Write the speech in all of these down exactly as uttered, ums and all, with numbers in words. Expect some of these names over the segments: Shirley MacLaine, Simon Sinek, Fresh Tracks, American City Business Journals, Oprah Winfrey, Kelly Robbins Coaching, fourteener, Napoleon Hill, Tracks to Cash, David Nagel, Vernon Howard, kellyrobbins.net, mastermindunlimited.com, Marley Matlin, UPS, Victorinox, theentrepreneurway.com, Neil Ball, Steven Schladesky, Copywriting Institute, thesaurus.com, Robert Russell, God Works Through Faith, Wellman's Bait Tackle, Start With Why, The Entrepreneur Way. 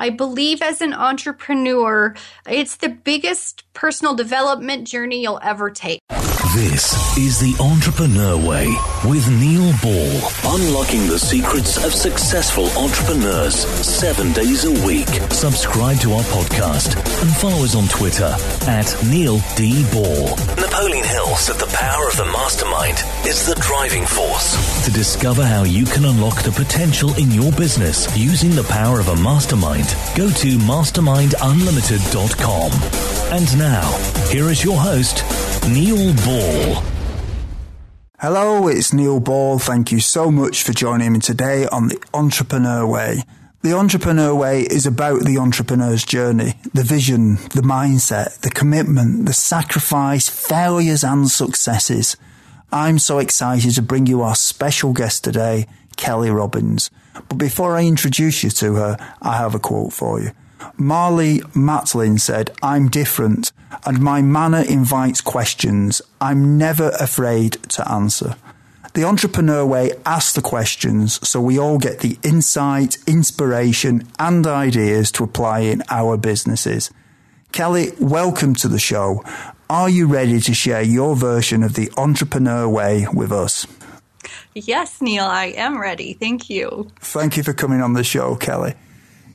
I believe as an entrepreneur, it's the biggest personal development journey you'll ever take. This is The Entrepreneur Way with Neil Ball. Unlocking the secrets of successful entrepreneurs seven days a week. Subscribe to our podcast and follow us on Twitter at Neil D. Ball. Napoleon Hill said the power of the mastermind is the driving force. To discover how you can unlock the potential in your business using the power of a mastermind, go to mastermind unlimited dot com. And now, here is your host, Neil Ball. Hello, it's Neil Ball. Thank you so much for joining me today on The Entrepreneur Way. The Entrepreneur Way is about the entrepreneur's journey, the vision, the mindset, the commitment, the sacrifice, failures and successes. I'm so excited to bring you our special guest today, Kelly Robbins. But before I introduce you to her, I have a quote for you. Marley Matlin said, "I'm different, and my manner invites questions. I'm never afraid to answer." The Entrepreneur Way asks the questions so we all get the insight, inspiration, and ideas to apply in our businesses. Kelly, welcome to the show. Are you ready to share your version of the Entrepreneur Way with us? Yes, Neil, I am ready. Thank you. Thank you for coming on the show, Kelly.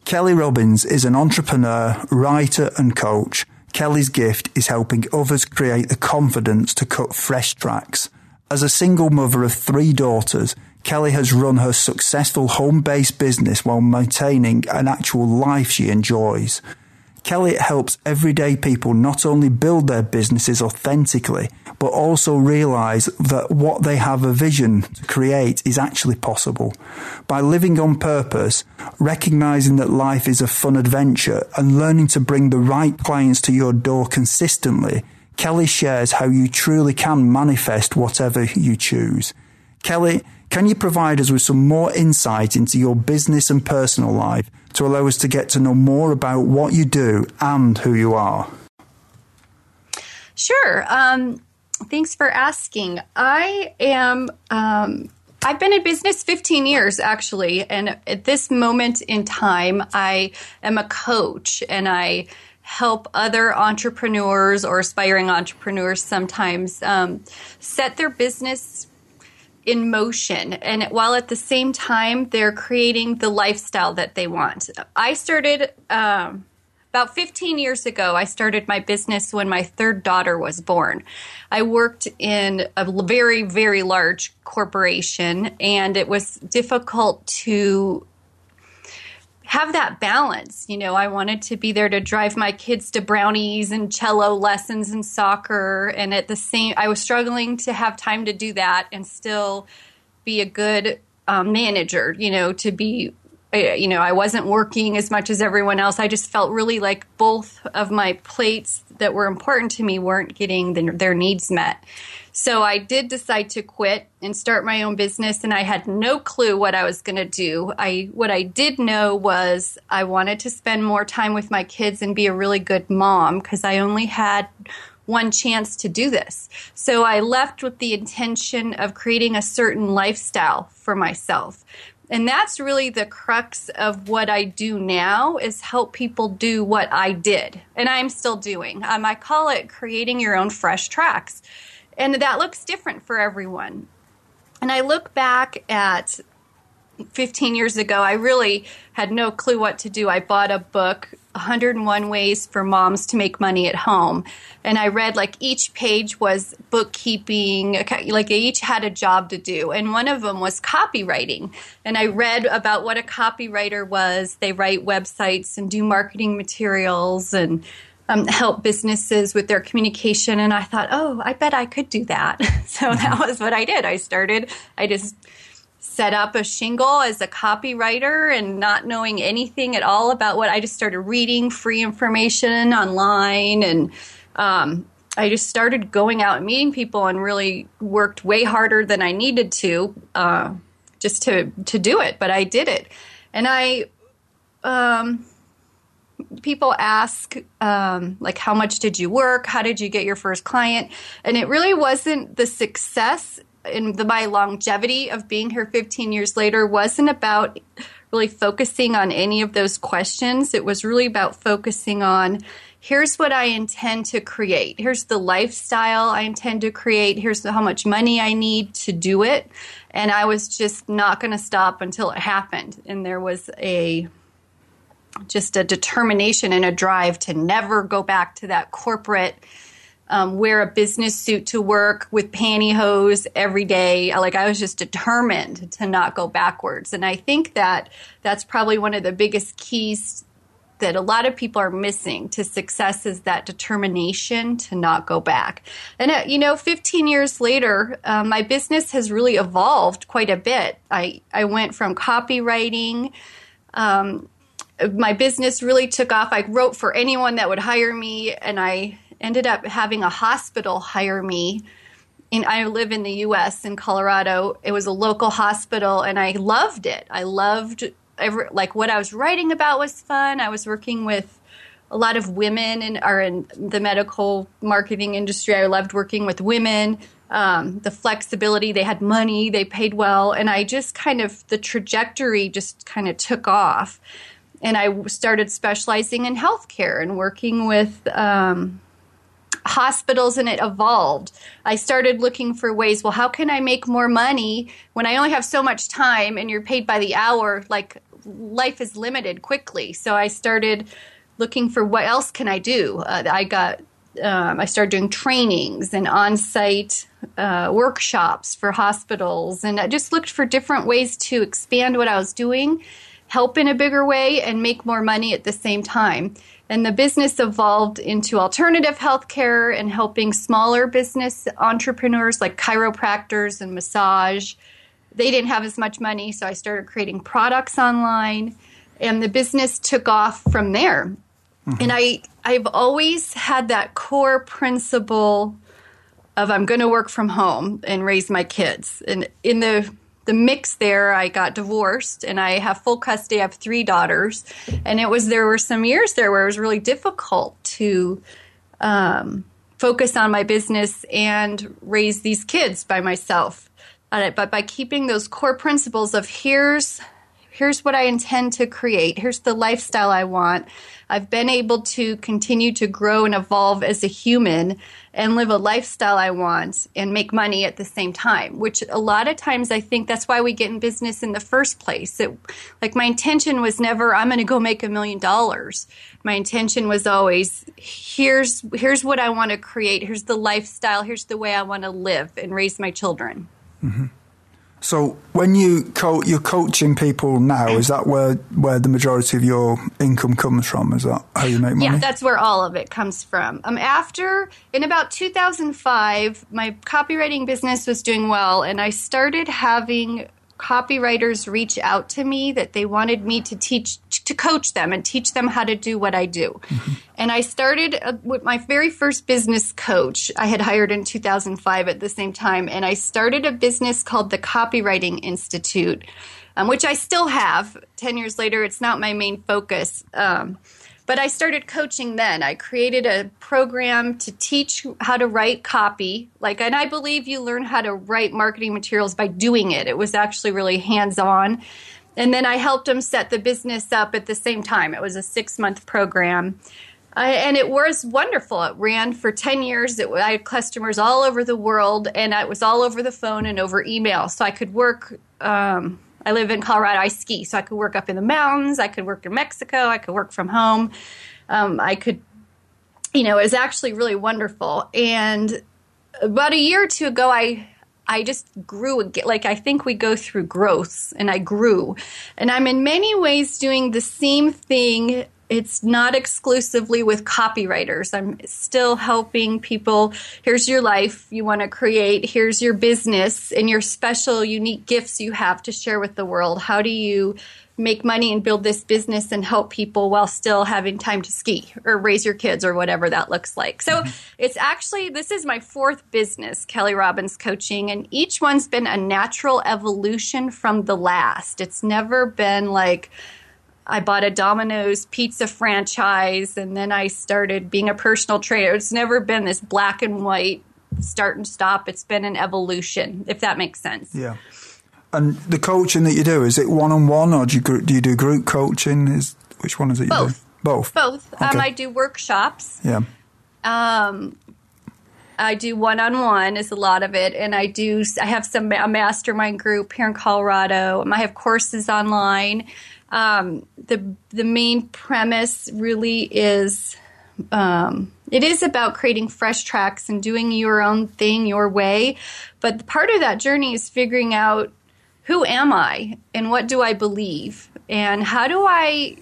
Kelly Robbins is an entrepreneur, writer, and coach. Kelly's gift is helping others create the confidence to cut fresh tracks. As a single mother of three daughters, Kelly has run her successful home-based business while maintaining an actual life she enjoys. Kelly helps everyday people not only build their businesses authentically, but also realize that what they have a vision to create is actually possible. By living on purpose, recognizing that life is a fun adventure, and learning to bring the right clients to your door consistently, Kelly shares how you truly can manifest whatever you choose. Kelly, can you provide us with some more insight into your business and personal life to allow us to get to know more about what you do and who you are? Sure. Um, thanks for asking. I am, um, I've been in business fifteen years, actually. And at this moment in time, I am a coach and I help other entrepreneurs or aspiring entrepreneurs sometimes um, set their business in motion, and while at the same time they're creating the lifestyle that they want. I started um, about fifteen years ago. I started my business when my third daughter was born. I worked in a very, very large corporation, and it was difficult to have that balance. You know, I wanted to be there to drive my kids to brownies and cello lessons and soccer. And at the same, I was struggling to have time to do that and still be a good um, manager, you know, to be, you know, I wasn't working as much as everyone else. I just felt really like both of my plates that were important to me weren't getting the, their needs met. So I did decide to quit and start my own business, and I had no clue what I was going to do. I what I did know was I wanted to spend more time with my kids and be a really good mom because I only had one chance to do this. So I left with the intention of creating a certain lifestyle for myself. And that's really the crux of what I do now is help people do what I did, and I'm still doing. Um, I call it creating your own fresh tracks. And that looks different for everyone. And I look back at fifteen years ago, I really had no clue what to do. I bought a book, one hundred one ways for Moms to Make Money at Home. And I read like each page was bookkeeping, like they each had a job to do. And one of them was copywriting. And I read about what a copywriter was. They write websites and do marketing materials and Um, help businesses with their communication. And I thought, oh, I bet I could do that. So that was what I did. I started, I just set up a shingle as a copywriter and not knowing anything at all about what I just started reading free information online. And um, I just started going out and meeting people and really worked way harder than I needed to uh, just to, to do it. But I did it. And I, um, people ask, um, like, how much did you work? How did you get your first client? And it really wasn't the success in the, my longevity of being here fifteen years later wasn't about really focusing on any of those questions. It was really about focusing on, here's what I intend to create. Here's the lifestyle I intend to create. Here's the, how much money I need to do it. And I was just not going to stop until it happened. And there was a just a determination and a drive to never go back to that corporate, um, wear a business suit to work with pantyhose every day. Like, I was just determined to not go backwards. And I think that that's probably one of the biggest keys that a lot of people are missing to success, is that determination to not go back. And, uh, you know, fifteen years later, um, my business has really evolved quite a bit. I, I went from copywriting. Um, my business really took off. I wrote for anyone that would hire me, and I ended up having a hospital hire me. And I live in the U S in Colorado. It was a local hospital, and I loved it. I loved Every, like what I was writing about was fun. I was working with a lot of women and are in the medical marketing industry. I loved working with women, um, the flexibility. They had money, they paid well. And I just kind of, the trajectory just kind of took off. And I started specializing in healthcare and working with um, hospitals, and it evolved. I started looking for ways, well, how can I make more money when I only have so much time and you're paid by the hour? Like, life is limited quickly. So I started looking for what else can I do? Uh, I got, um, I started doing trainings and on-site uh, workshops for hospitals. And I just looked for different ways to expand what I was doing, help in a bigger way, and make more money at the same time. And the business evolved into alternative healthcare and helping smaller business entrepreneurs like chiropractors and massage. They didn't have as much money, so I started creating products online, and the business took off from there. Mm-hmm. And I, I've always had that core principle of, I'm going to work from home and raise my kids. And in the The mix there, I got divorced, and I have full custody. I have three daughters, and it was there were some years there where it was really difficult to um, focus on my business and raise these kids by myself. Uh, but by keeping those core principles of here's here's what I intend to create, here's the lifestyle I want, I've been able to continue to grow and evolve as a human and live a lifestyle I want and make money at the same time, which a lot of times I think that's why we get in business in the first place. It, like, my intention was never, I'm going to go make a million dollars. My intention was always, here's here's what I want to create. Here's the lifestyle. Here's the way I want to live and raise my children. Mm-hmm. So when you co- you're coaching people now, is that where, where the majority of your income comes from? Is that how you make money? Yeah, that's where all of it comes from. Um, after, in about two thousand five, my copywriting business was doing well, and I started having copywriters reach out to me that they wanted me to teach, to coach them and teach them how to do what I do. Mm-hmm. And I started uh, with my very first business coach I had hired in two thousand five at the same time. And I started a business called the Copywriting Institute, um, which I still have ten years later. It's not my main focus. Um, but I started coaching then. I created a program to teach how to write copy. Like, and I believe you learn how to write marketing materials by doing it. It was actually really hands-on. And then I helped them set the business up at the same time. It was a six-month program. Uh, and it was wonderful. It ran for ten years. It, I had customers all over the world, and it was all over the phone and over email. So I could work um, – I live in Colorado. I ski. So I could work up in the mountains. I could work in Mexico. I could work from home. Um, I could – you know, it was actually really wonderful. And about a year or two ago, I – I just grew, like I think we go through growths, and I grew. And I'm in many ways doing the same thing. It's not exclusively with copywriters. I'm still helping people. Here's your life you want to create. Here's your business and your special, unique gifts you have to share with the world. How do you make money and build this business and help people while still having time to ski or raise your kids or whatever that looks like. So mm-hmm. It's actually, this is my fourth business, Kelly Robbins Coaching, and each one's been a natural evolution from the last. It's never been like I bought a Domino's pizza franchise and then I started being a personal trainer. It's never been this black and white start and stop. It's been an evolution, if that makes sense. Yeah. And the coaching that you do, is it one-on-one or do you, do you do group coaching? Is Which one is it you Both. do? Both. Both. Okay. Um, I do workshops. Yeah. Um, I do one-on-one is a lot of it. And I do. I have some a mastermind group here in Colorado. I have courses online. Um, the the main premise really is um, it is about creating fresh tracks and doing your own thing, your way. But part of that journey is figuring out, who am I and what do I believe? And how do I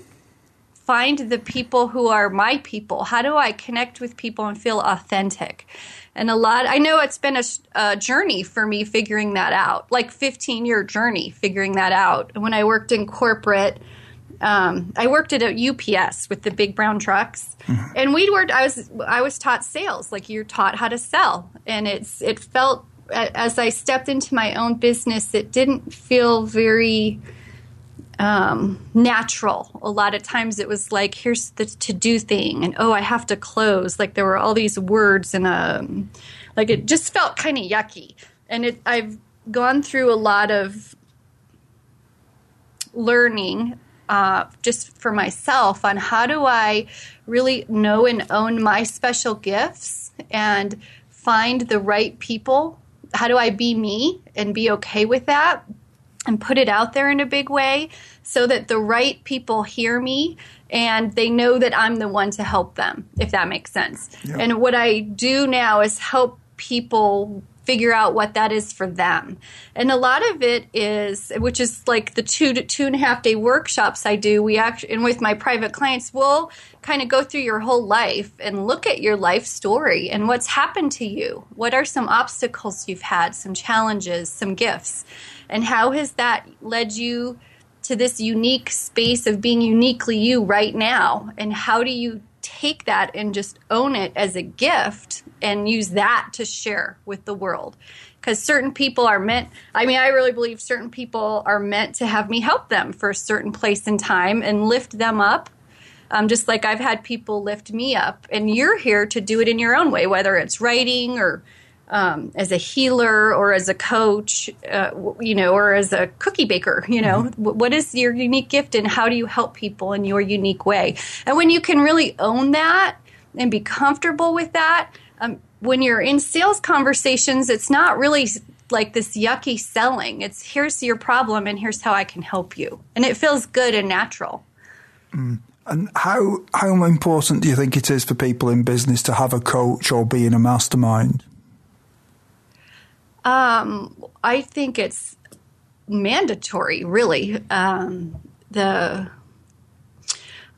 find the people who are my people? How do I connect with people and feel authentic? And a lot, I know it's been a, a journey for me figuring that out, like fifteen year journey figuring that out. When I worked in corporate, um, I worked at a U P S with the big brown trucks, mm-hmm. and we worked. I was I was taught sales, like you're taught how to sell, and it's it felt as I stepped into my own business, it didn't feel very um, natural. A lot of times it was like, here's the to-do thing, and oh, I have to close. Like there were all these words, and um, like it just felt kind of yucky. And it, I've gone through a lot of learning uh, just for myself on how do I really know and own my special gifts and find the right people. How do I be me and be okay with that and put it out there in a big way so that the right people hear me and they know that I'm the one to help them, if that makes sense. Yeah. And what I do now is help people figure out what that is for them. And a lot of it is, which is like the two to two and a half day workshops I do, we actually, and with my private clients, we'll kind of go through your whole life and look at your life story and what's happened to you. What are some obstacles you've had, some challenges, some gifts, and how has that led you to this unique space of being uniquely you right now? And how do you take that and just own it as a gift and use that to share with the world? Because certain people are meant, I mean, I really believe certain people are meant to have me help them for a certain place in time and lift them up. Um, just like I've had people lift me up, and you're here to do it in your own way, whether it's writing or um, as a healer or as a coach, uh, you know, or as a cookie baker, you know, mm-hmm. What is your unique gift and how do you help people in your unique way? And when you can really own that and be comfortable with that, um, when you're in sales conversations, it's not really like this yucky selling. It's here's your problem and here's how I can help you. And it feels good and natural. Mm. And how how important do you think it is for people in business to have a coach or be in a mastermind? Um, I think it's mandatory, really. Um, the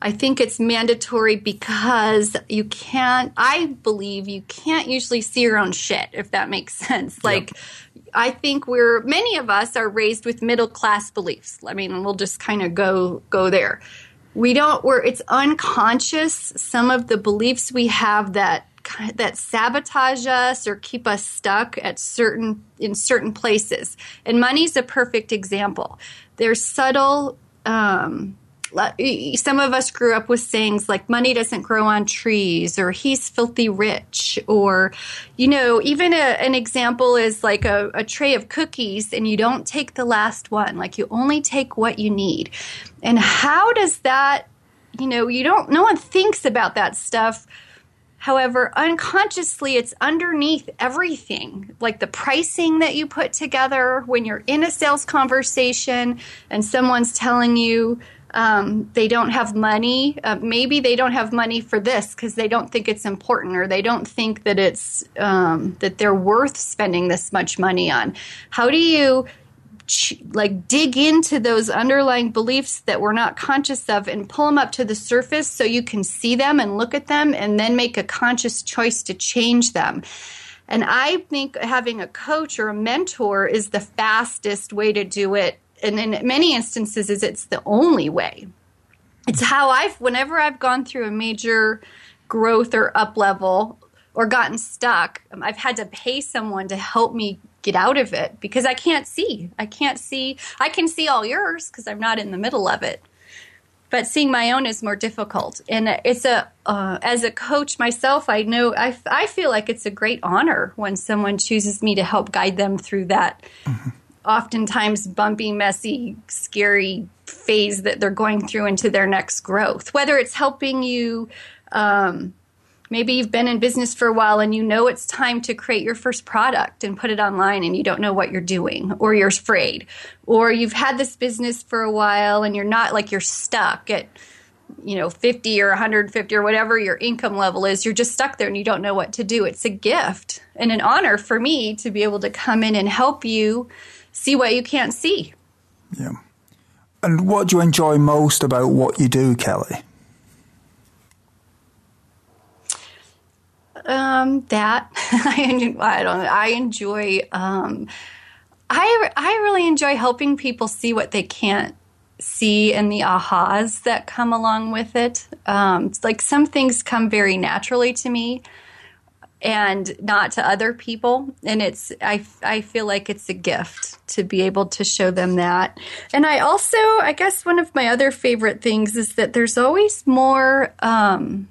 I think it's mandatory because you can't, I believe you can't usually see your own shit, if that makes sense. Yep. Like, I think we're, many of us are raised with middle-class beliefs. I mean, we'll just kind of go go there. We don't, we're, it's unconscious, some of the beliefs we have that that sabotage us or keep us stuck at certain in certain places. And money's a perfect example. There's subtle, um, some of us grew up with sayings like money doesn't grow on trees, or he's filthy rich, or, you know, even a, an example is like a, a tray of cookies and you don't take the last one, like you only take what you need. And how does that, you know, you don't, no one thinks about that stuff. However, unconsciously, it's underneath everything, like the pricing that you put together when you're in a sales conversation and someone's telling you um, they don't have money. Uh, maybe they don't have money for this because they don't think it's important, or they don't think that it's um, that they're worth spending this much money on. How do you like dig into those underlying beliefs that we're not conscious of and pull them up to the surface so you can see them and look at them and then make a conscious choice to change them? And I think having a coach or a mentor is the fastest way to do it. And in many instances, it's the only way. It's how I've, whenever I've gone through a major growth or up level or gotten stuck, I've had to pay someone to help me get out of it because I can't see. I can't see. I can see all yours because I'm not in the middle of it. But seeing my own is more difficult. And it's a uh, as a coach myself, I know I, I feel like it's a great honor when someone chooses me to help guide them through that mm-hmm. oftentimes bumpy, messy, scary phase that they're going through into their next growth. Whether it's helping you, um, maybe you've been in business for a while and you know it's time to create your first product and put it online and you don't know what you're doing, or you're afraid, or you've had this business for a while and you're not, like, you're stuck at, you know, fifty or one hundred fifty or whatever your income level is. You're just stuck there and you don't know what to do. It's a gift and an honor for me to be able to come in and help you see what you can't see. Yeah. And what do you enjoy most about what you do, Kelly? Um, that I, I don't. I enjoy. Um, I I really enjoy helping people see what they can't see and the ahas that come along with it. Um, it's like some things come very naturally to me, and not to other people. And it's I I feel like it's a gift to be able to show them that. And I also, I guess one of my other favorite things is that there's always more. Um,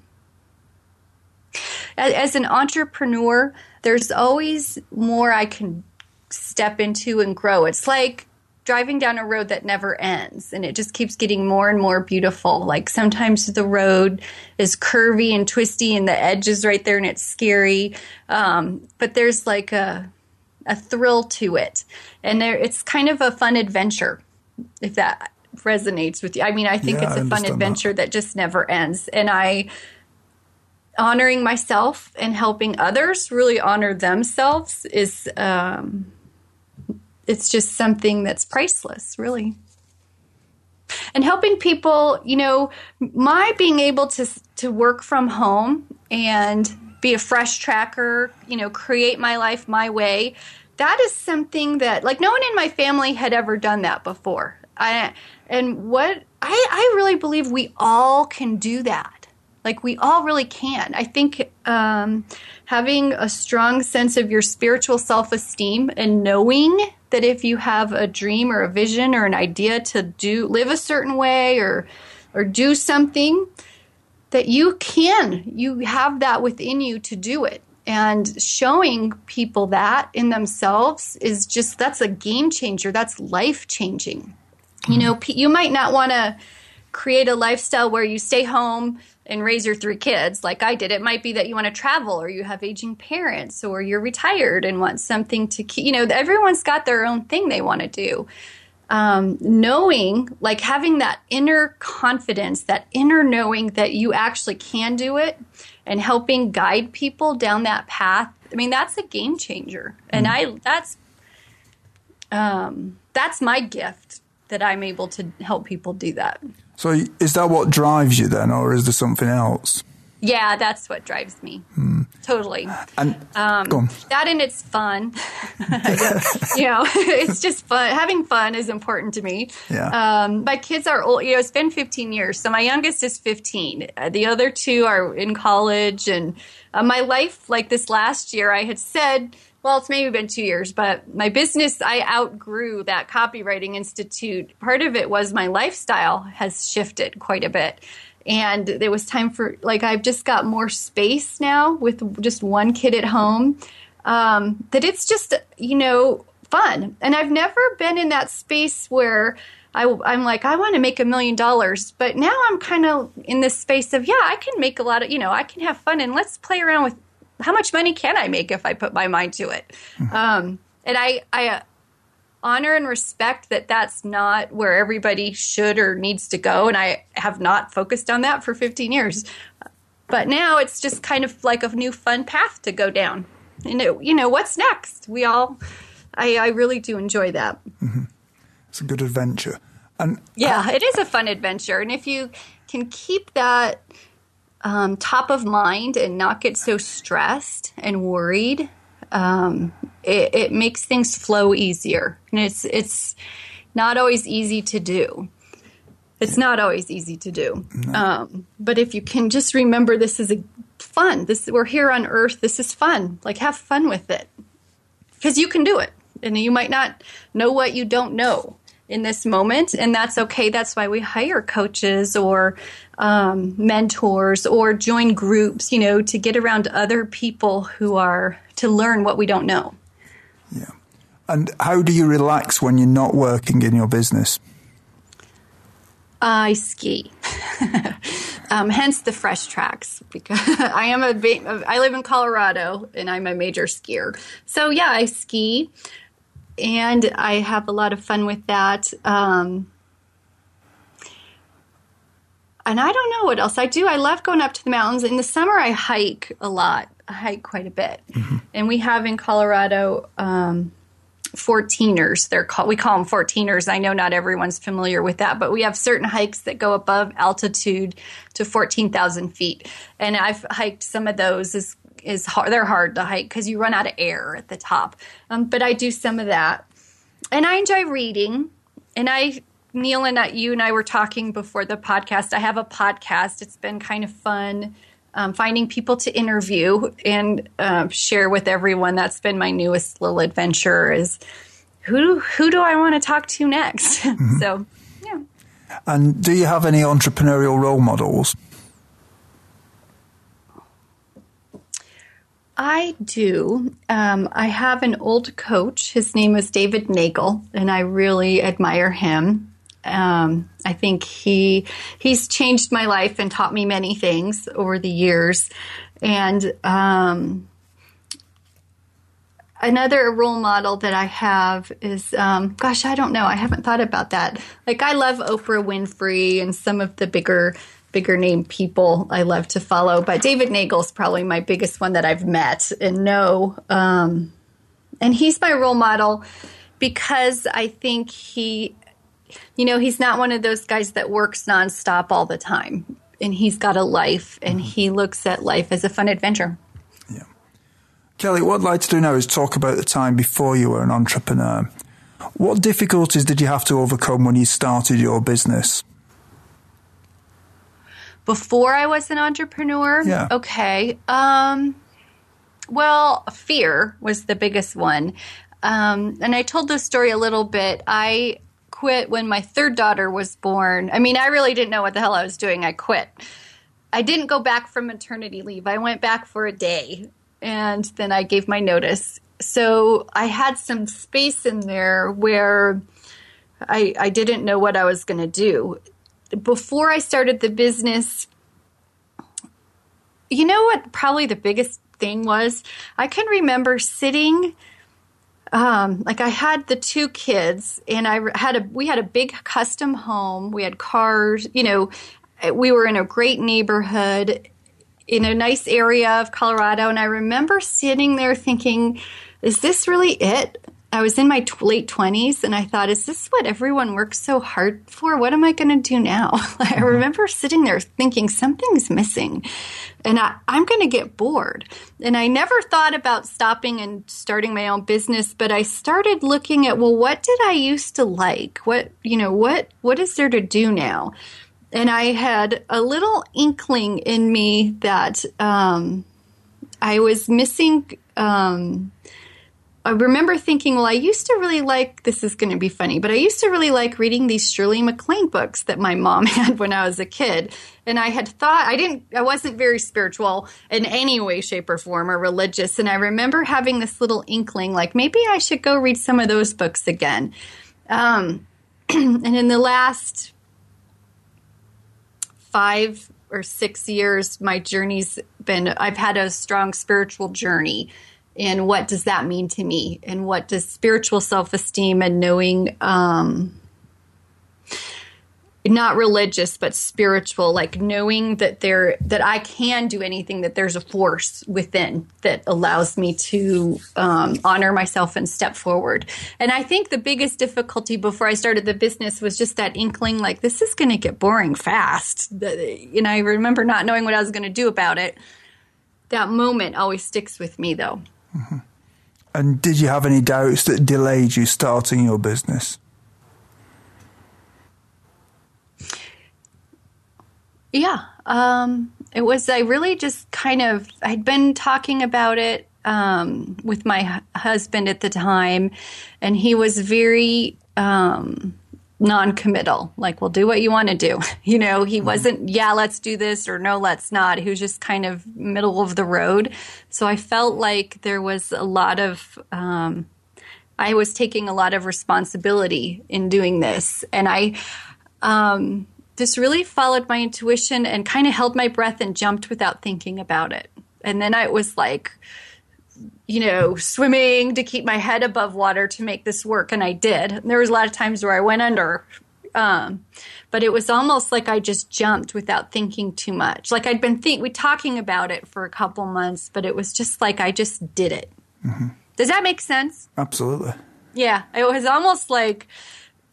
As an entrepreneur, there's always more I can step into and grow. It's like driving down a road that never ends, and it just keeps getting more and more beautiful. Like sometimes the road is curvy and twisty, and the edge is right there, and it's scary. Um, but there's like a a thrill to it, and there, it's kind of a fun adventure, if that resonates with you. I mean, I think yeah, it's a fun adventure that. that just never ends, and I. Honoring myself and helping others really honor themselves is, um, it's just something that's priceless, really. And helping people, you know, my being able to to work from home and be a Fresh Tracker, you know, create my life my way, that is something that, like, no one in my family had ever done that before. I and what I, I really believe we all can do that. Like, we all really can. I think um, having a strong sense of your spiritual self-esteem and knowing that if you have a dream or a vision or an idea to do live a certain way or or do something, that you can. You have that within you to do it. And showing people that in themselves is just, that's a game changer. That's life-changing. Mm-hmm. You know, you might not want to create a lifestyle where you stay home and raise your three kids like I did. It might be that you want to travel, or you have aging parents, or you're retired and want something to keep, you know, everyone's got their own thing they want to do. Um, knowing, like having that inner confidence, that inner knowing that you actually can do it, and helping guide people down that path. I mean, that's a game changer. Mm-hmm. And I, that's, um, that's my gift, that I'm able to help people do that. So is that what drives you then, or is there something else? Yeah, that's what drives me. Hmm. Totally. And um, go on. That and it's fun. You know, it's just fun. Having fun is important to me. Yeah. Um, my kids are old. You know, it's been fifteen years. So my youngest is fifteen. The other two are in college. And uh, my life, like this last year, I had said, well, it's maybe been two years, but my business, I outgrew that Copywriting Institute. Part of it was my lifestyle has shifted quite a bit. And it was time for, like, I've just got more space now with just one kid at home, um, that it's just, you know, fun. And I've never been in that space where I, I'm like, I want to make a million dollars. But now I'm kind of in this space of, yeah, I can make a lot of, you know, I can have fun, and let's play around with how much money can I make if I put my mind to it? Mm-hmm. Um, and I, I honor and respect that that's not where everybody should or needs to go. And I have not focused on that for fifteen years. But now it's just kind of like a new fun path to go down. And, it, you know, what's next? We all, I, I really do enjoy that. Mm-hmm. It's a good adventure. And yeah, it is a fun adventure. And if you can keep that Um, top of mind and not get so stressed and worried, um, it, it makes things flow easier. And it's it's not always easy to do. It's not always easy to do. No. Um, but if you can just remember, this is a fun. This we're here on Earth. This is fun. Like, have fun with it, because you can do it. And you might not know what you don't know in this moment, and that's okay. That's why we hire coaches or um, mentors or join groups, you know, to get around other people who are to learn what we don't know. Yeah. And how do you relax when you're not working in your business? I ski. um, hence the Fresh Tracks, because I am a I live in Colorado and I'm a major skier. So yeah, I ski and I have a lot of fun with that. Um, and I don't know what else I do. I love going up to the mountains. In the summer, I hike a lot. I hike quite a bit. Mm-hmm. And we have in Colorado um, fourteeners. They're called, we call them fourteeners. I know not everyone's familiar with that, but we have certain hikes that go above altitude to fourteen thousand feet. And I've hiked some of those. Is is hard. They're hard to hike because you run out of air at the top. Um, but I do some of that. And I enjoy reading. And I, Neil and I, you and I were talking before the podcast. I have a podcast. It's been kind of fun. Um, finding people to interview and uh, share with everyone. That's been my newest little adventure is who who do I want to talk to next? Mm-hmm. So, yeah. And do you have any entrepreneurial role models? I do. Um, I have an old coach. His name is David Nagel, and I really admire him. Um, I think he he's changed my life and taught me many things over the years. And um, another role model that I have is, um, gosh, I don't know. I haven't thought about that. Like I love Oprah Winfrey and some of the bigger bigger name people I love to follow. But David Nagel's probably my biggest one that I've met and know. Um, and he's my role model because I think he... You know, he's not one of those guys that works nonstop all the time, and he's got a life, and mm-hmm. he looks at life as a fun adventure. Yeah. Kelly, what I'd like to do now is talk about the time before you were an entrepreneur. What difficulties did you have to overcome when you started your business? Before I was an entrepreneur? Yeah. Okay. Um, well, fear was the biggest one. Um, and I told this story a little bit. I... quit when my third daughter was born. I mean, I really didn't know what the hell I was doing. I quit. I didn't go back from maternity leave. I went back for a day, and then I gave my notice. So I had some space in there where I, I didn't know what I was going to do. Before I started the business, you know what probably the biggest thing was? I can remember sitting... Um, like I had the two kids and I had a, we had a big custom home. We had cars, you know, we were in a great neighborhood in a nice area of Colorado. And I remember sitting there thinking, is this really it? I was in my t- late twenties and I thought, is this what everyone works so hard for? What am I going to do now? I remember sitting there thinking something's missing and I, I'm going to get bored. And I never thought about stopping and starting my own business, but I started looking at, well, what did I used to like? What, you know, what, what is there to do now? And I had a little inkling in me that um, I was missing um, I remember thinking, well, I used to really like, this is going to be funny, but I used to really like reading these Shirley MacLaine books that my mom had when I was a kid. And I had thought, I didn't, I wasn't very spiritual in any way, shape, or form or religious. And I remember having this little inkling, like maybe I should go read some of those books again. Um, and in the last five or six years, my journey's been, I've had a strong spiritual journey. And what does that mean to me? And what does spiritual self-esteem and knowing, um, not religious, but spiritual, like knowing that there, that I can do anything, that there's a force within that allows me to um, honor myself and step forward. And I think the biggest difficulty before I started the business was just that inkling, like this is going to get boring fast. And I remember not knowing what I was going to do about it. That moment always sticks with me, though. Mm-hmm. And did you have any doubts that delayed you starting your business? Yeah. Um, it was, I really just kind of, I'd been talking about it um, with my husband at the time, and he was very um, non-committal. Like, well, do what you want to do. You know, he wasn't, yeah, let's do this or no, let's not. He was just kind of middle of the road. So I felt like there was a lot of, um, I was taking a lot of responsibility in doing this. And I um, just really followed my intuition and kind of held my breath and jumped without thinking about it. And then I was like, you know, swimming to keep my head above water to make this work. And I did. There was a lot of times where I went under. Um, but it was almost like I just jumped without thinking too much. Like I'd been think- we talking about it for a couple months, but it was just like I just did it. Mm-hmm. Does that make sense? Absolutely. Yeah. It was almost like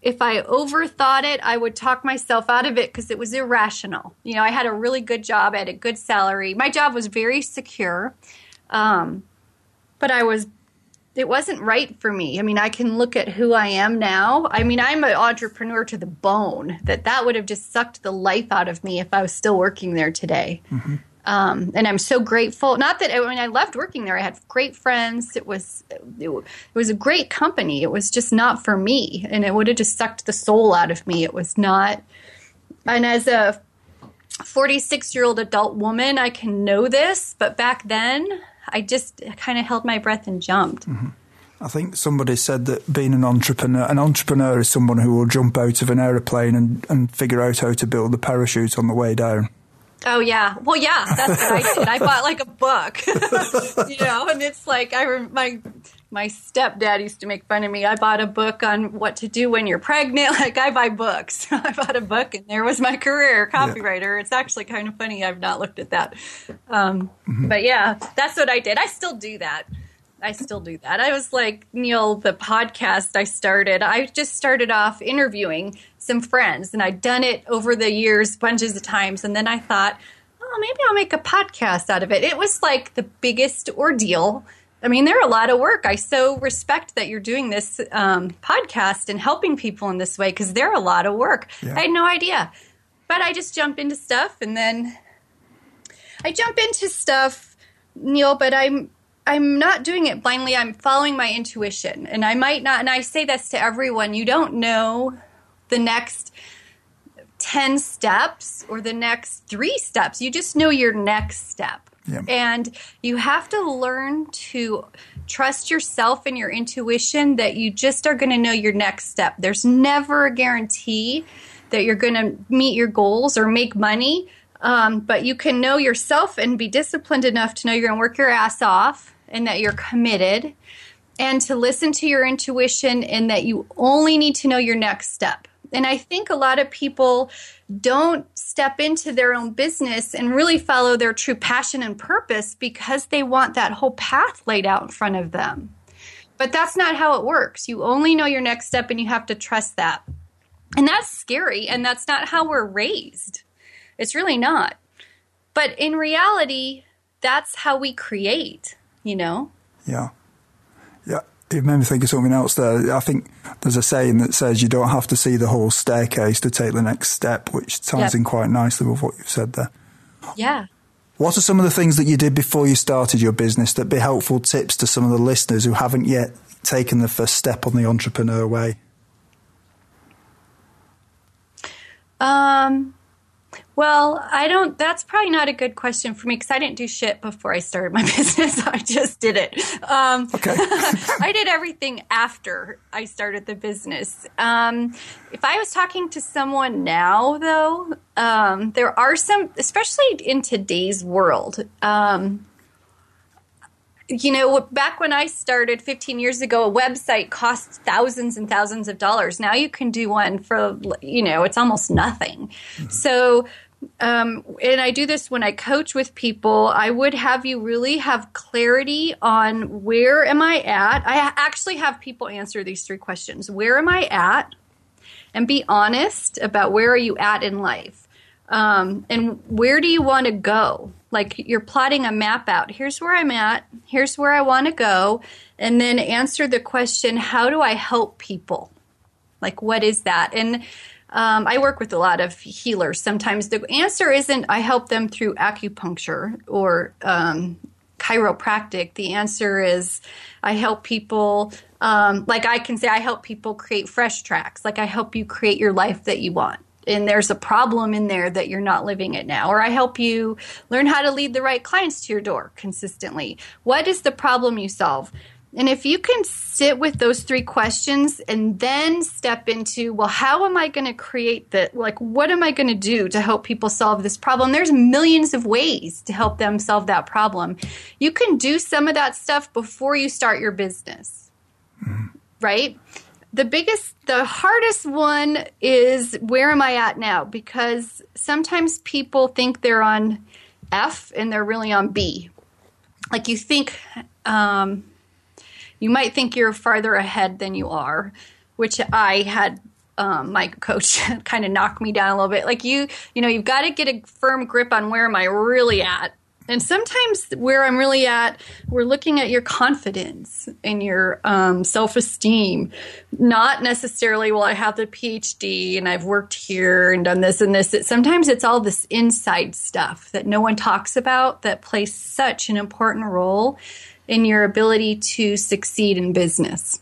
if I overthought it, I would talk myself out of it because it was irrational. You know, I had a really good job. I had a good salary. My job was very secure. Um, but I was, it wasn't right for me. I mean, I can look at who I am now. I mean, I'm an entrepreneur to the bone. That that would have just sucked the life out of me if I was still working there today. Mm-hmm. Um, and I'm so grateful. Not that, I mean, I loved working there. I had great friends. It was, it, it was a great company. It was just not for me. And it would have just sucked the soul out of me. It was not. And as a forty-six-year-old adult woman, I can know this. But back then, I just kind of held my breath and jumped. Mm-hmm. I think somebody said that being an entrepreneur, an entrepreneur is someone who will jump out of an aeroplane and, and figure out how to build the parachute on the way down. Oh, yeah. Well, yeah, that's what I did. I bought like a book, you know, and it's like I rem- my my stepdad used to make fun of me. I bought a book on what to do when you're pregnant. Like I buy books. I bought a book and there was my career, copywriter. Yeah. It's actually kind of funny. I've not looked at that. Um, mm-hmm. But yeah, that's what I did. I still do that. I still do that. I was like, Neil, the podcast I started, I just started off interviewing some friends, and I'd done it over the years, bunches of times. And then I thought, oh, maybe I'll make a podcast out of it. It was like the biggest ordeal. I mean, they're a lot of work. I so respect that you're doing this um, podcast and helping people in this way because they're a lot of work. Yeah. I had no idea. But I just jump into stuff, and then I jump into stuff, Neil, but I'm I'm not doing it blindly. I'm following my intuition. And I might not, and I say this to everyone, you don't know the next ten steps or the next three steps. You just know your next step. Yeah. And you have to learn to trust yourself and your intuition that you just are going to know your next step. There's never a guarantee that you're going to meet your goals or make money. Um, but you can know yourself and be disciplined enough to know you're going to work your ass off and that you're committed and to listen to your intuition and that you only need to know your next step. And I think a lot of people don't step into their own business and really follow their true passion and purpose because they want that whole path laid out in front of them. But that's not how it works. You only know your next step and you have to trust that. And that's scary, and that's not how we're raised. It's really not. But in reality, that's how we create, you know? Yeah. Yeah. It made me think of something else there. I think there's a saying that says you don't have to see the whole staircase to take the next step, which ties yep. in quite nicely with what you've said there. Yeah. What are some of the things that you did before you started your business that'd be helpful tips to some of the listeners who haven't yet taken the first step on the entrepreneur way? Um... Well, I don't, that's probably not a good question for me because I didn't do shit before I started my business. I just did it. Um, okay. I did everything after I started the business. Um, if I was talking to someone now, though, um, there are some, especially in today's world, um, you know, back when I started fifteen years ago, a website cost thousands and thousands of dollars. Now you can do one for, you know, it's almost nothing. Mm-hmm. So, um, and I do this when I coach with people, I would have you really have clarity on where am I at? I actually have people answer these three questions. Where am I at? And be honest about where are you at in life? Um, and where do you want to go? Like you're plotting a map out. Here's where I'm at. Here's where I want to go. And then answer the question, how do I help people? Like, what is that? And um, I work with a lot of healers. Sometimes the answer isn't I help them through acupuncture or um, chiropractic. The answer is I help people. Um, like I can say I help people create Fresh Tracks. Like I help you create your life that you want. And there's a problem in there that you're not living it now. Or I help you learn how to lead the right clients to your door consistently. What is the problem you solve? And if you can sit with those three questions and then step into, well, how am I going to create that? Like, what am I going to do to help people solve this problem? There's millions of ways to help them solve that problem. You can do some of that stuff before you start your business, mm-hmm. right? The biggest, the hardest one is, where am I at now? Because sometimes people think they're on F and they're really on B. Like you think... Um, You might think you're farther ahead than you are, which I had um, my coach kind of knock me down a little bit. Like you, you know, you've got to get a firm grip on where am I really at. And sometimes where I'm really at, we're looking at your confidence and your um, self-esteem, not necessarily, well, I have the P H D and I've worked here and done this and this. It, sometimes it's all this inside stuff that no one talks about that plays such an important role in your ability to succeed in business.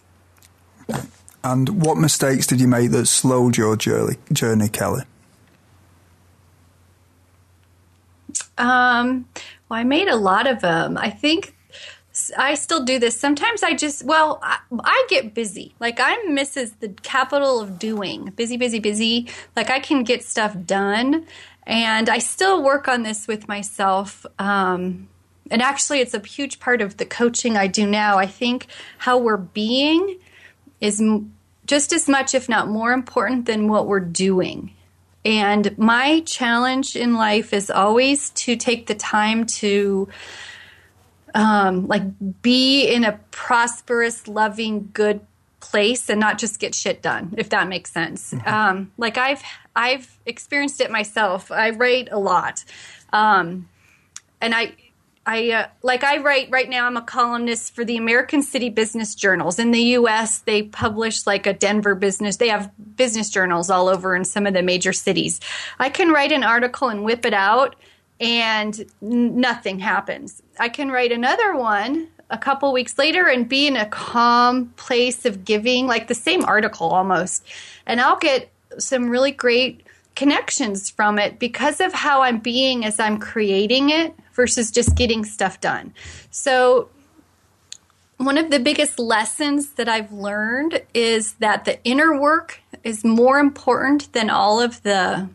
And what mistakes did you make that slowed your journey, journey Kelly? Um, well, I made a lot of them. I think I still do this. Sometimes I just, well, I, I get busy. Like I'm Missus the capital of doing. Busy, busy, busy. Like I can get stuff done. And I still work on this with myself. Um And actually, it's a huge part of the coaching I do now. I think how we're being is just as much, if not more important than what we're doing. And my challenge in life is always to take the time to um, like be in a prosperous, loving, good place and not just get shit done, if that makes sense. Mm-hmm. Um, like I've, I've experienced it myself. I write a lot. Um, and I... I uh, like I write right now, I'm a columnist for the American City Business Journals. In the U S, they publish like a Denver business. They have business journals all over in some of the major cities. I can write an article and whip it out and nothing happens. I can write another one a couple weeks later and be in a calm place of giving, like the same article almost. And I'll get some really great connections from it because of how I'm being as I'm creating it versus just getting stuff done. So one of the biggest lessons that I've learned is that the inner work is more important than all of the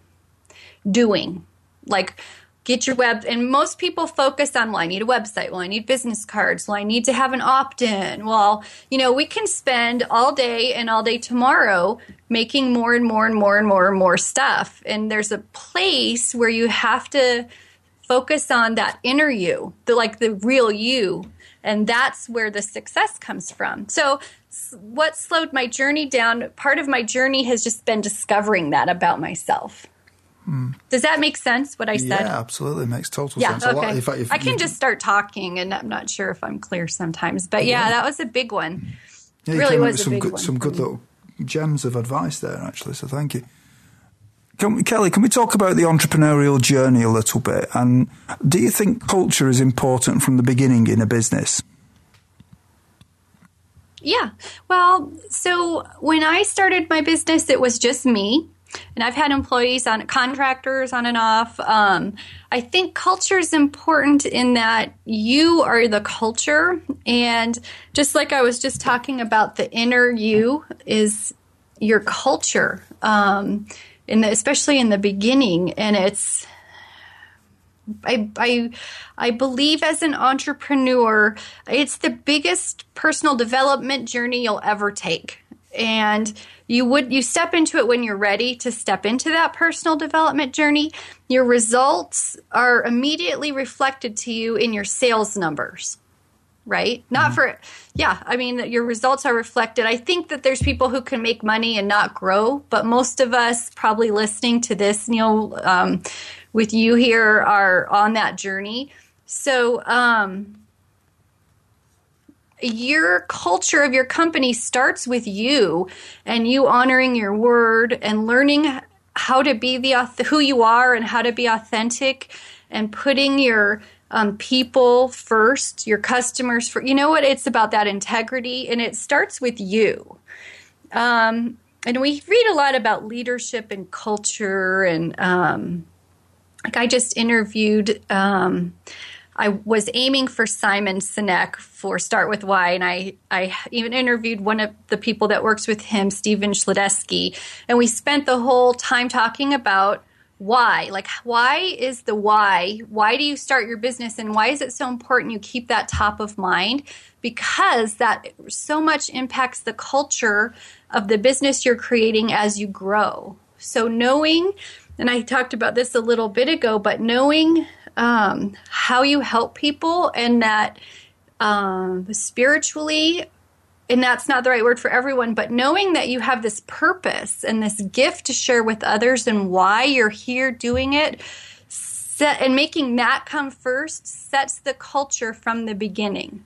doing. Like get your web, and most people focus on, well, I need a website, well, I need business cards, well, I need to have an opt-in. Well, you know, we can spend all day and all day tomorrow making more and more and more and more and more stuff. And there's a place where you have to focus on that inner you, the like the real you, and that's where the success comes from. So what slowed my journey down, part of my journey has just been discovering that about myself. Mm. Does that make sense, what I said? Yeah, absolutely. It makes total yeah, sense. Okay. A lot, in fact, if, I can you, just start talking, and I'm not sure if I'm clear sometimes. But, yeah, yeah. that was a big one. Yeah, it really was a some big good, one. Some good little gems of advice there, actually, so thank you. Can, Kelly, can we talk about the entrepreneurial journey a little bit? And do you think culture is important from the beginning in a business? Yeah. Well, so when I started my business, it was just me. And I've had employees on contractors on and off. Um, I think culture is important in that you are the culture. And just like I was just talking about, the inner you is your culture, um, in the, especially in the beginning. And it's I, I, I believe as an entrepreneur, it's the biggest personal development journey you'll ever take. And you would you step into it when you're ready to step into that personal development journey. Your results are immediately reflected to you in your sales numbers, right? Not mm-hmm. for, yeah, I mean, your results are reflected. I think that there's people who can make money and not grow, but most of us probably listening to this, Neil, um, with you here are on that journey. So, um your culture of your company starts with you and you honoring your word and learning how to be the who you are and how to be authentic and putting your um, people first, your customers first. You know what? It's about that integrity, and it starts with you. Um, and we read a lot about leadership and culture, and um, like I just interviewed um, – I was aiming for Simon Sinek for Start With Why, and I, I even interviewed one of the people that works with him, Steven Schladesky, and we spent the whole time talking about why. Like, why is the why? Why do you start your business, and why is it so important you keep that top of mind? Because that so much impacts the culture of the business you're creating as you grow. So knowing, and I talked about this a little bit ago, but knowing um, how you help people, and that um, spiritually, and that's not the right word for everyone, but knowing that you have this purpose and this gift to share with others and why you're here doing it, set, and making that come first sets the culture from the beginning.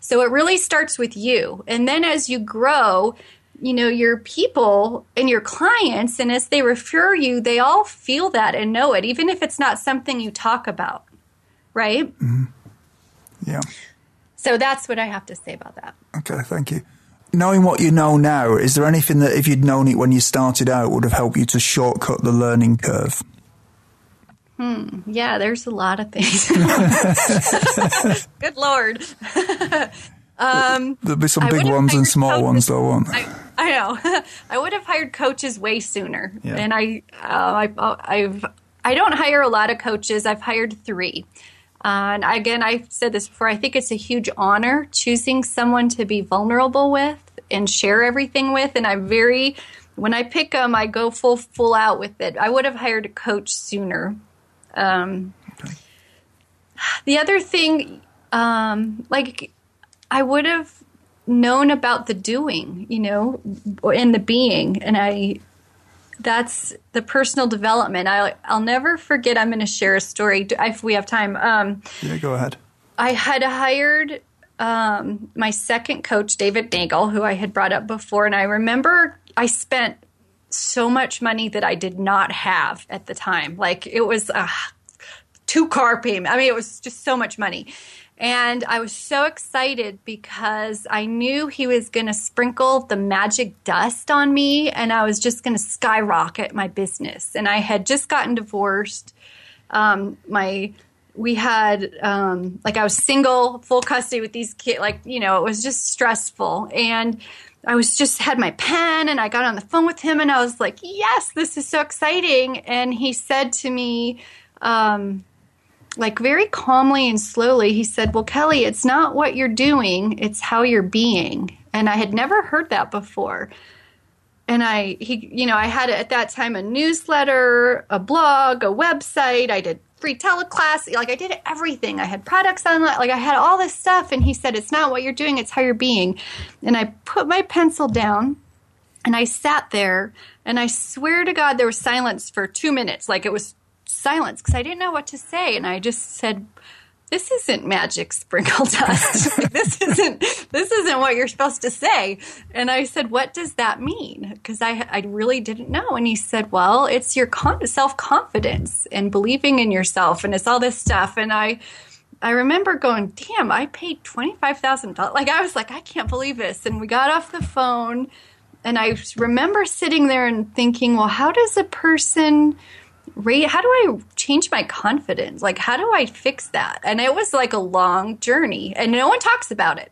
So it really starts with you. And then as you grow, you know, your people and your clients, and as they refer you, they all feel that and know it, even if it's not something you talk about, right? Mm-hmm. Yeah. So that's what I have to say about that. Okay, thank you. Knowing what you know now, is there anything that if you'd known it when you started out would have helped you to shortcut the learning curve? Hmm. Yeah, there's a lot of things. Good Lord. Um, There'll be some big ones and small coaches, ones, though, won't there? I, I know. I would have hired coaches way sooner, yeah. and I, uh, I, I've, I don't hire a lot of coaches. I've hired three, uh, and again, I've said this before. I think it's a huge honor choosing someone to be vulnerable with and share everything with, and I'm very. When I pick them, I go full full out with it. I would have hired a coach sooner. Um, okay. The other thing, um, like. I would have known about the doing, you know, and the being. And I, that's the personal development. I'll, I'll never forget. I'm going to share a story if we have time. Um, yeah, go ahead. I had hired um, my second coach, David Nagel, who I had brought up before. And I remember I spent so much money that I did not have at the time. Like it was a two car payment. I mean, it was just so much money. And I was so excited because I knew he was going to sprinkle the magic dust on me and I was just going to skyrocket my business. And I had just gotten divorced. Um, my, we had, um, like I was single, full custody with these kids. Like, you know, it was just stressful. And I was just had my pen and I got on the phone with him and I was like, yes, this is so exciting. And he said to me, um, like very calmly and slowly, he said, well, Kelly, it's not what you're doing, it's how you're being. And I had never heard that before. And I, he, you know, I had at that time a newsletter, a blog, a website. I did free teleclass. Like I did everything. I had products on, like I had all this stuff. And he said, it's not what you're doing, it's how you're being. And I put my pencil down and I sat there and I swear to God, there was silence for two minutes. Like it was silence because I didn't know what to say. And I just said, this isn't magic sprinkle dust. Like, this isn't, this isn't what you're supposed to say. And I said, what does that mean? Because I, I really didn't know. And he said, well, it's your con- self-confidence and believing in yourself. And it's all this stuff. And I, I remember going, damn, I paid twenty-five thousand dollars. Like I was like, I can't believe this. And we got off the phone and I remember sitting there and thinking, well, how does a person Rate, how do I change my confidence? Like, how do I fix that? And it was like a long journey, and no one talks about it.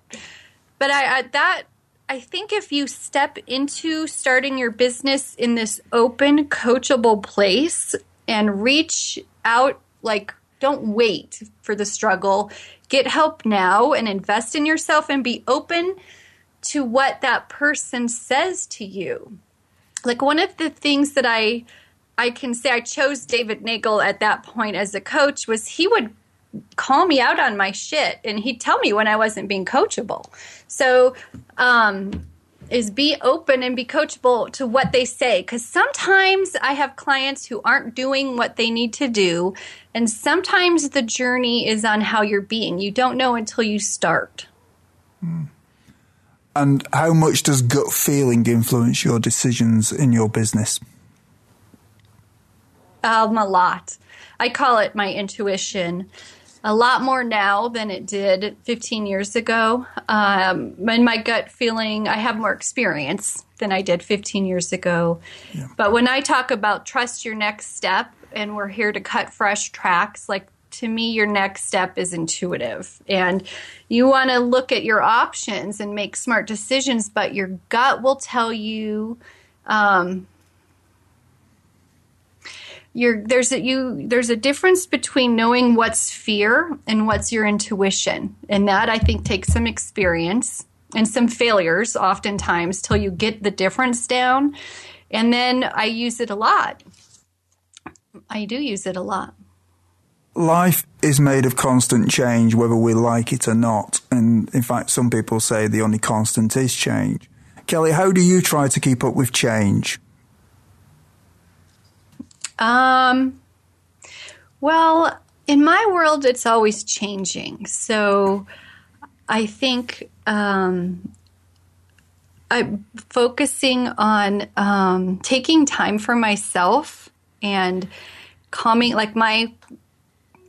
But I, I that I think if you step into starting your business in this open, coachable place and reach out, like, don't wait for the struggle. Get help now and invest in yourself and be open to what that person says to you. Like, one of the things that I I can say I chose David Nagel at that point as a coach was he would call me out on my shit and he'd tell me when I wasn't being coachable. So um, is be open and be coachable to what they say. Because sometimes I have clients who aren't doing what they need to do. And sometimes the journey is on how you're being. You don't know until you start. Mm. And how much does gut feeling influence your decisions in your business? Um, a lot. I call it my intuition. A lot more now than it did fifteen years ago. Um, and my gut feeling, I have more experience than I did fifteen years ago. Yeah. But when I talk about trust your next step, and we're here to cut fresh tracks, like to me, your next step is intuitive. And you want to look at your options and make smart decisions, but your gut will tell you um, you're, there's, a, you, there's a difference between knowing what's fear and what's your intuition. And that, I think, takes some experience and some failures oftentimes till you get the difference down. And then I use it a lot. I do use it a lot. Life is made of constant change, whether we like it or not. And in fact, some people say the only constant is change. Kelly, how do you try to keep up with change? Um, well, in my world, it's always changing. So I think um, I'm focusing on um, taking time for myself and calming, like my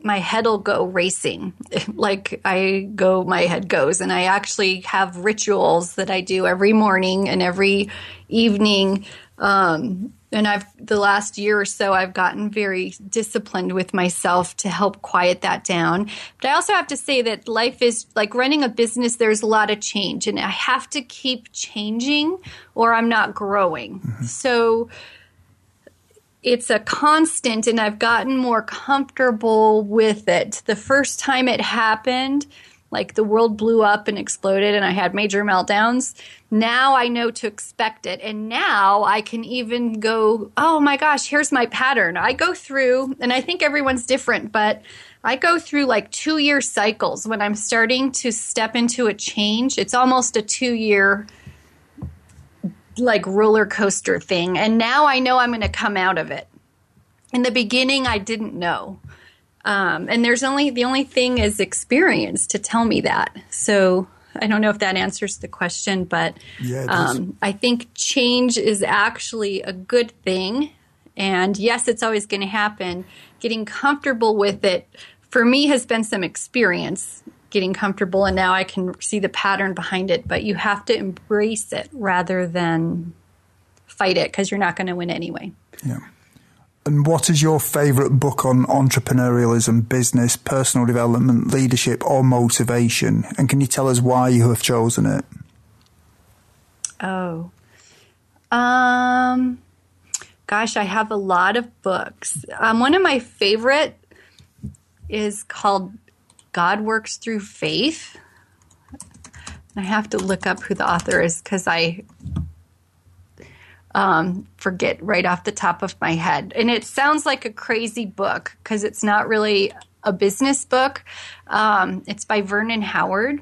my head'll go racing, like I go, my head goes, and I actually have rituals that I do every morning and every evening. Um, and I've the last year or so, I've gotten very disciplined with myself to help quiet that down. But I also have to say that life is like running a business. There's a lot of change, and I have to keep changing, or I'm not growing. Mm-hmm. So it's a constant, and I've gotten more comfortable with it. The first time it happened, like the world blew up and exploded and I had major meltdowns. Now I know to expect it. And now I can even go, oh my gosh, here's my pattern. I go through, and I think everyone's different, but I go through like two-year cycles when I'm starting to step into a change. It's almost a two-year like roller coaster thing. And now I know I'm going to come out of it. In the beginning, I didn't know. Um, and there's only, the only thing is experience to tell me that. So I don't know if that answers the question, but yeah, um, I think change is actually a good thing. And yes, it's always going to happen. Getting comfortable with it for me has been some experience. Getting comfortable, and now I can see the pattern behind it, but you have to embrace it rather than fight it, because you're not going to win anyway. Yeah. And what is your favorite book on entrepreneurialism, business, personal development, leadership, or motivation? And can you tell us why you have chosen it? Oh, um, gosh, I have a lot of books. Um, one of my favorite is called God Works Through Faith. I have to look up who the author is because I um, forget right off the top of my head. And it sounds like a crazy book because it's not really a business book. Um, it's by Vernon Howard.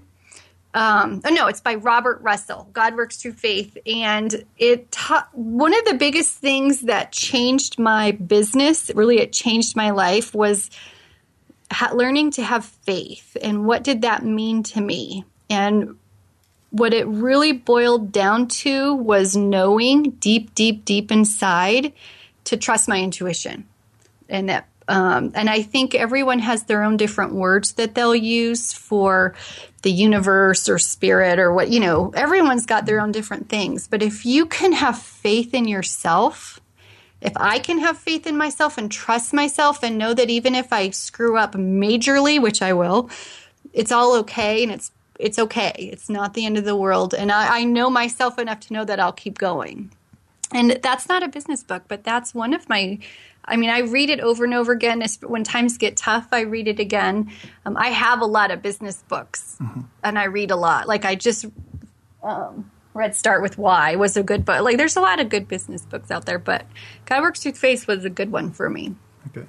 Um, oh, no, it's by Robert Russell, God Works Through Faith. And it ta- one of the biggest things that changed my business, really it changed my life, was learning to have faith, and what did that mean to me? And what it really boiled down to was knowing deep, deep, deep inside to trust my intuition. And that, um, and I think everyone has their own different words that they'll use for the universe or spirit or what, you know, everyone's got their own different things. But if you can have faith in yourself, if I can have faith in myself and trust myself and know that even if I screw up majorly, which I will, it's all okay, and it's it's okay. It's not the end of the world. And I, I know myself enough to know that I'll keep going. And that's not a business book, but that's one of my – I mean, I read it over and over again. When times get tough, I read it again. Um, I have a lot of business books, mm-hmm. and I read a lot. Like I just um, – Read Start With Why was a good book. Like, there's a lot of good business books out there, but God Works Through Faith was a good one for me. Okay.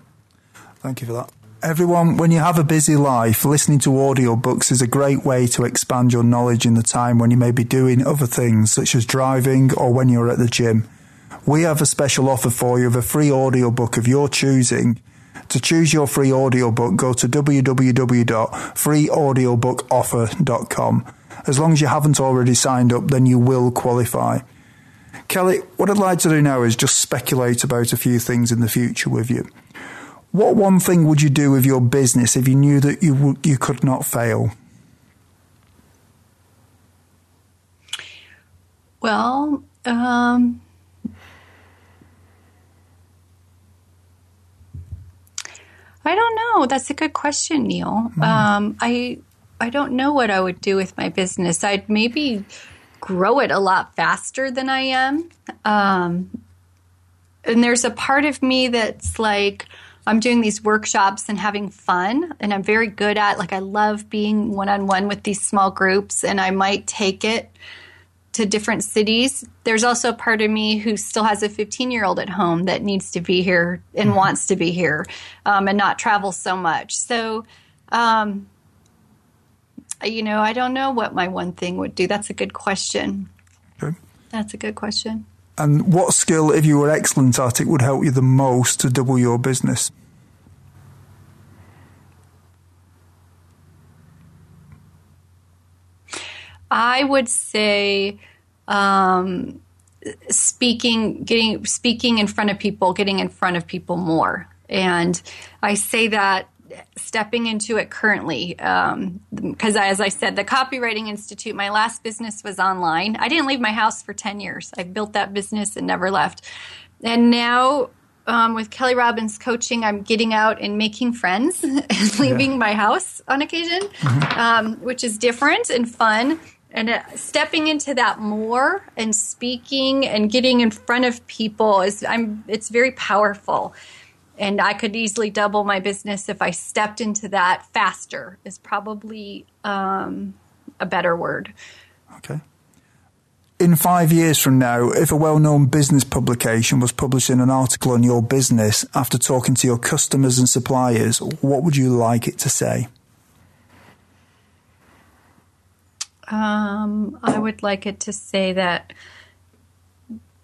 Thank you for that. Everyone, when you have a busy life, listening to audiobooks is a great way to expand your knowledge in the time when you may be doing other things, such as driving or when you're at the gym. We have a special offer for you of a free audiobook of your choosing. To choose your free audiobook, go to w w w dot free audiobook offer dot com. As long as you haven't already signed up, then you will qualify. Kelly, what I'd like to do now is just speculate about a few things in the future with you. What one thing would you do with your business if you knew that you w- you could not fail? Well, um, I don't know. That's a good question, Neil. Mm. Um, I I don't know what I would do with my business. I'd maybe grow it a lot faster than I am. Um, and there's a part of me that's like, I'm doing these workshops and having fun, and I'm very good at, like, I love being one-on-one with these small groups, and I might take it to different cities. There's also a part of me who still has a fifteen-year-old at home that needs to be here and mm-hmm. wants to be here um, and not travel so much. So, um, you know, I don't know what my one thing would do. That's a good question. Okay. That's a good question. And what skill, if you were excellent at it, would help you the most to double your business? I would say um, speaking, getting speaking in front of people, getting in front of people more. And I say that stepping into it currently, um, because as I said, the Copywriting Institute, my last business was online. I didn't leave my house for ten years. I built that business and never left. And now um, with Kelly Robbins Coaching, I'm getting out and making friends and leaving yeah. my house on occasion, mm-hmm. um, which is different and fun. And uh, stepping into that more and speaking and getting in front of people is I'm it's very powerful. And I could easily double my business if I stepped into that faster is probably um, a better word. Okay. In five years from now, if a well-known business publication was publishing an article on your business after talking to your customers and suppliers, what would you like it to say? Um, I would like it to say that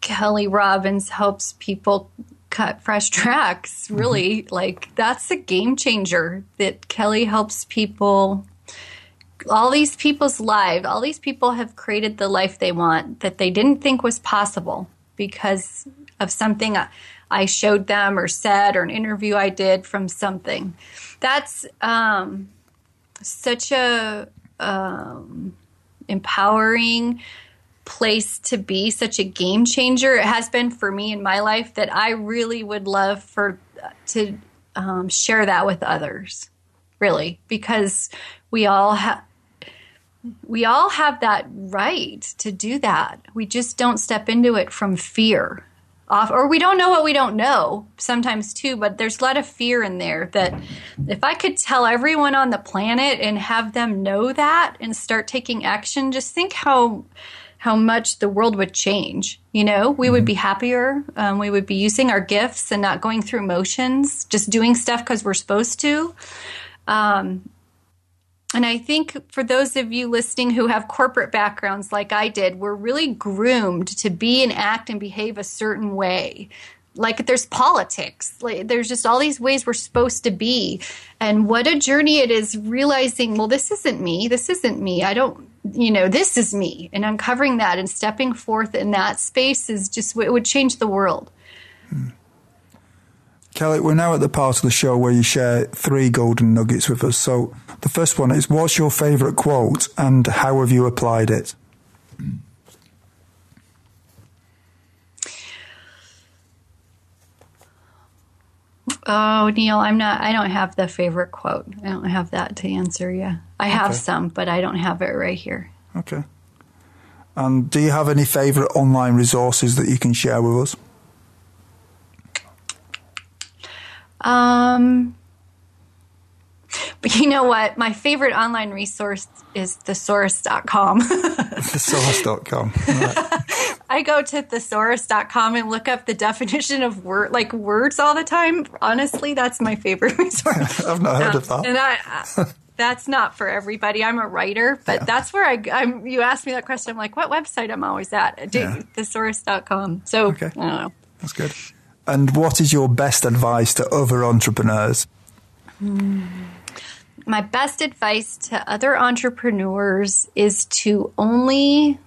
Kelly Robbins helps people cut fresh tracks, really. Mm-hmm. Like, that's a game changer, that Kelly helps people, all these people's lives, all these people have created the life they want that they didn't think was possible because of something I showed them or said or an interview I did from something. That's um, such a um, empowering place to be, such a game changer. It has been for me in my life that I really would love for to um, share that with others, really, because we all have we all have that right to do that. We just don't step into it from fear, off, or we don't know what we don't know sometimes too. But there's a lot of fear in there that if I could tell everyone on the planet and have them know that and start taking action, just think how. how much the world would change. You know, we would be happier. Um, we would be using our gifts and not going through motions, just doing stuff because we're supposed to. Um, and I think for those of you listening who have corporate backgrounds like I did, we're really groomed to be and act and behave a certain way. Like, there's politics, like there's just all these ways we're supposed to be. And what a journey it is realizing, well, this isn't me. This isn't me. I don't, you know, this is me. And uncovering that and stepping forth in that space is just, it would change the world. Hmm. Kelly, we're now at the part of the show where you share three golden nuggets with us. So the first one is, what's your favorite quote and how have you applied it? Oh, Neil, I'm not, I don't have the favorite quote. I don't have that to answer you. I okay. have some, but I don't have it right here. Okay. And do you have any favorite online resources that you can share with us? Um, but you know what? My favorite online resource is thesaurus dot com. thesaurus dot com. Right. I go to thesaurus dot com and look up the definition of word, like words all the time. Honestly, that's my favorite resource. I've not heard um, of that. And I, I, that's not for everybody. I'm a writer, but yeah. that's where I, I'm, you asked me that question. I'm like, what website I'm always at? Do, yeah. thesaurus dot com. So, okay. I don't know. That's good. And what is your best advice to other entrepreneurs? Hmm. My best advice to other entrepreneurs is to only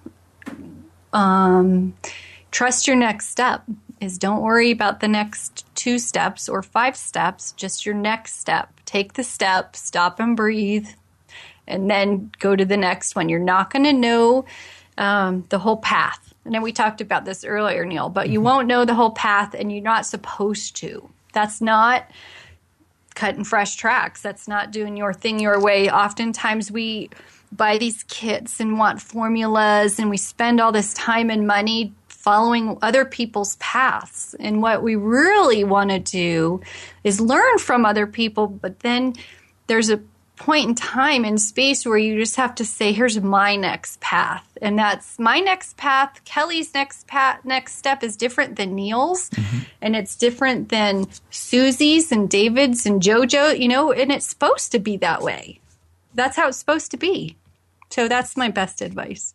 um, trust your next step. Is don't worry about the next two steps or five steps, just your next step. Take the step, stop and breathe, and then go to the next one. You're not going to know um, the whole path. And then we talked about this earlier, Neil, but you won't know the whole path, and you're not supposed to. That's not cutting fresh tracks. That's not doing your thing your way. Oftentimes we buy these kits and want formulas, and we spend all this time and money following other people's paths. And what we really want to do is learn from other people, but then there's a point in time and space where you just have to say, here's my next path. And that's my next path. Kelly's next path, next step is different than Neil's. Mm-hmm. And it's different than Susie's and David's and JoJo, you know, and it's supposed to be that way. That's how it's supposed to be. So that's my best advice.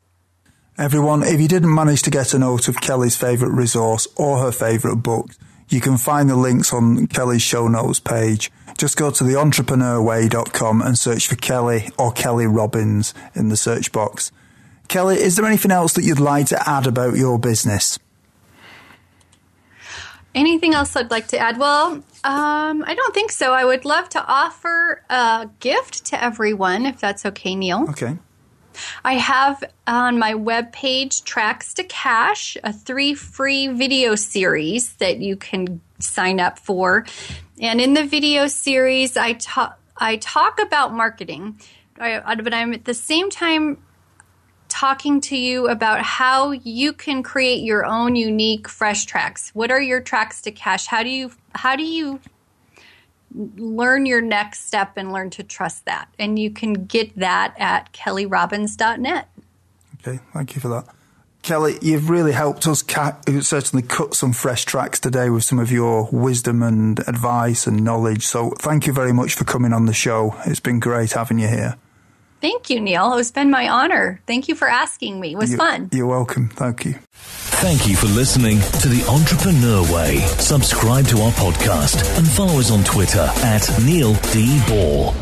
Everyone, if you didn't manage to get a note of Kelly's favorite resource or her favorite book, you can find the links on Kelly's show notes page. Just go to the entrepreneur way dot com and search for Kelly or Kelly Robbins in the search box. Kelly, is there anything else that you'd like to add about your business? Anything else I'd like to add? Well, um, I don't think so. I would love to offer a gift to everyone, if that's okay, Neil. Okay. I have on my webpage, Tracks to Cash, a three free video series that you can sign up for. And in the video series, I talk, I talk about marketing, but I'm at the same time talking to you about how you can create your own unique fresh tracks. What are your tracks to cash? How do you, how do you learn your next step and learn to trust that? And you can get that at kelly robbins dot net. Okay, thank you for that. Kelly, you've really helped us ca- certainly cut some fresh tracks today with some of your wisdom and advice and knowledge. So thank you very much for coming on the show. It's been great having you here. Thank you, Neil. It's been my honor. Thank you for asking me. It was you're, fun. You're welcome. Thank you. Thank you for listening to The Entrepreneur Way. Subscribe to our podcast and follow us on Twitter at Neil D Ball.